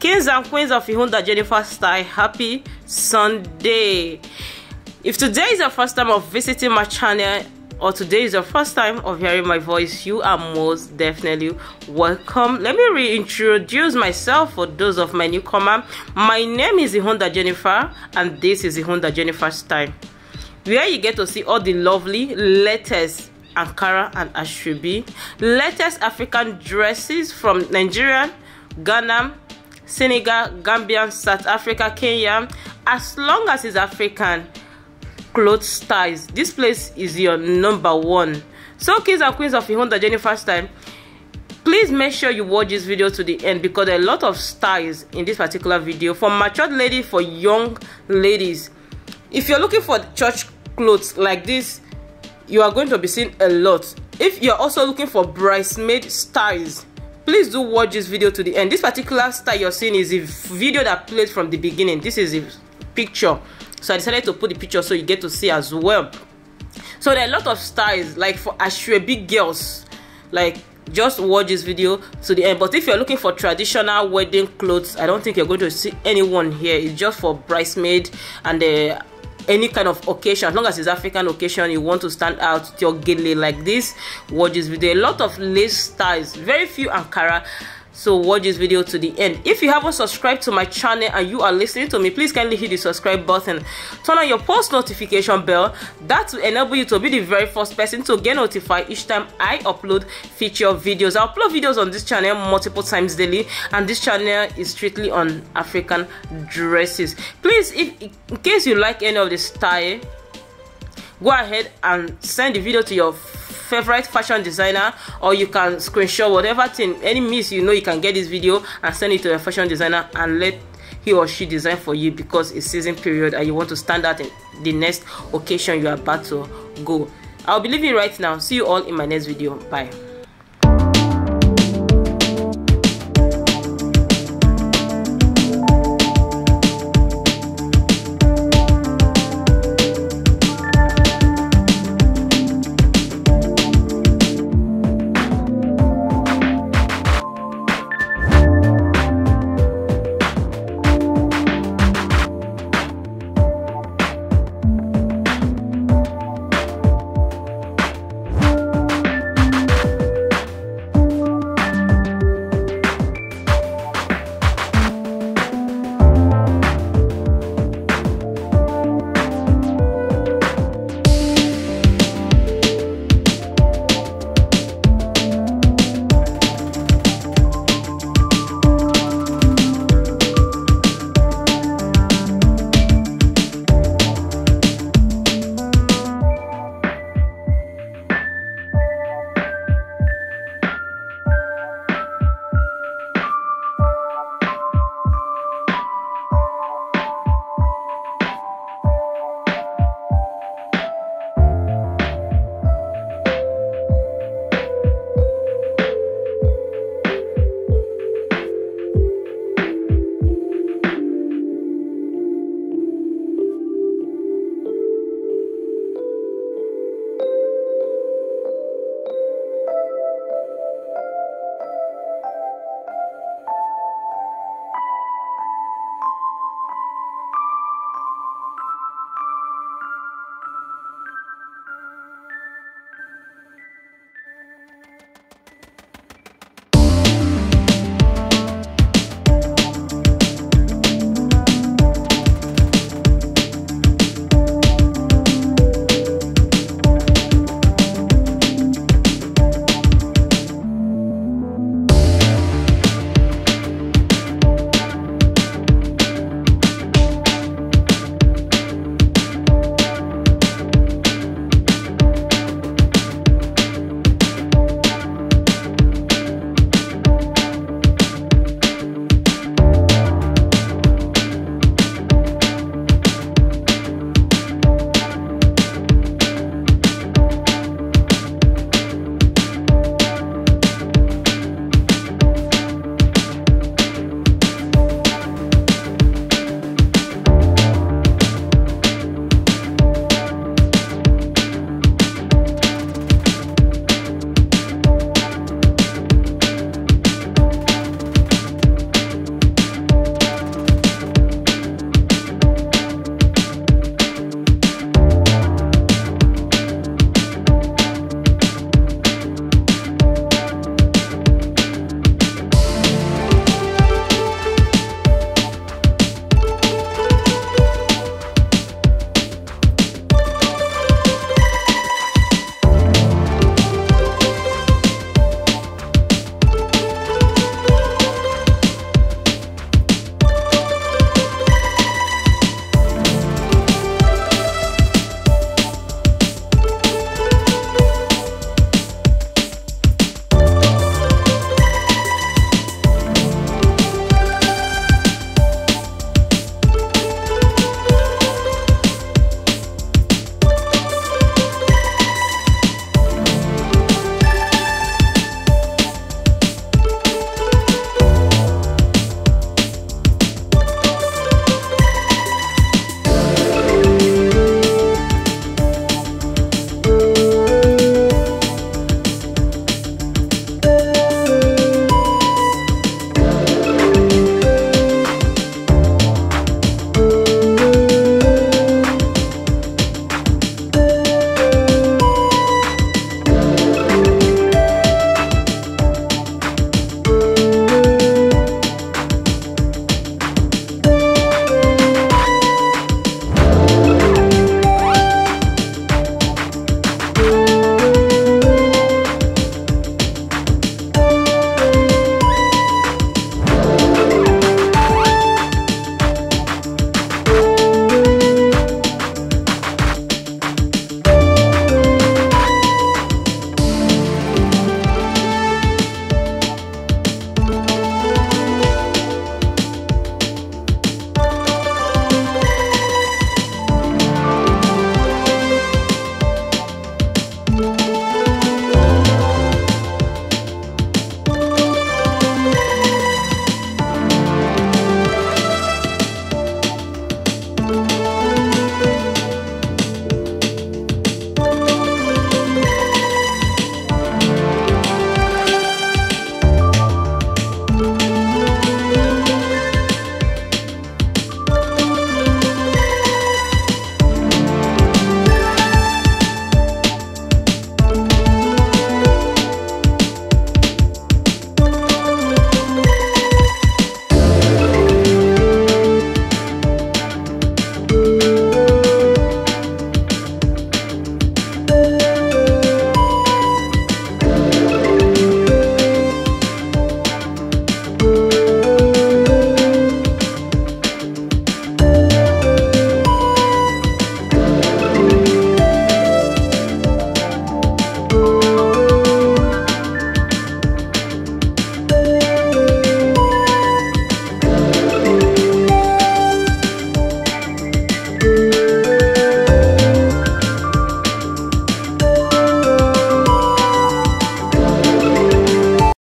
Kings and queens of Ihunda Jennifer Styles, happy Sunday. If today is your first time of visiting my channel, or today is your first time of hearing my voice, you are most definitely welcome. Let me reintroduce myself for those of my newcomer. My name is Ihunda Jennifer and this is Ihunda Jennifer Styles, where you get to see all the lovely latest Ankara and Asoebi, latest African dresses from Nigeria, Ghana, Senegal, Gambia, South Africa, Kenya, as long as it's African clothes styles. This place is your number one. So kings and queens of Ihunda Jennifer Styles, please make sure you watch this video to the end, because there are a lot of styles in this particular video, for matured ladies, for young ladies. If you're looking for church clothes like this, you are going to be seeing a lot. If you're also looking for bridesmaid styles, please do watch this video to the end. This particular style you're seeing is a video that plays from the beginning. This is a picture, so I decided to put the picture so you get to see as well. So there are a lot of styles, like for Asoebi girls, like just watch this video to the end. But if you're looking for traditional wedding clothes, I don't think you're going to see anyone here. It's just for bridesmaid and any kind of occasion. As long as it's African occasion, you want to stand out with your gele like this, watch this video. A lot of lace styles, very few Ankara. So watch this video to the end. If you haven't subscribed to my channel and you are listening to me, please kindly hit the subscribe button, turn on your post notification bell. That will enable you to be the very first person to get notified each time I upload feature videos. I upload videos on this channel multiple times daily, and this channel is strictly on African dresses. Please, if in case you like any of the style, go ahead and send the video to your favorite fashion designer, or you can screenshot whatever thing, any miss, you know, you can get this video and send it to your fashion designer and let he or she design for you, because it's season period and you want to stand out in the next occasion you are about to go. I'll be leaving right now. See you all in my next video. Bye.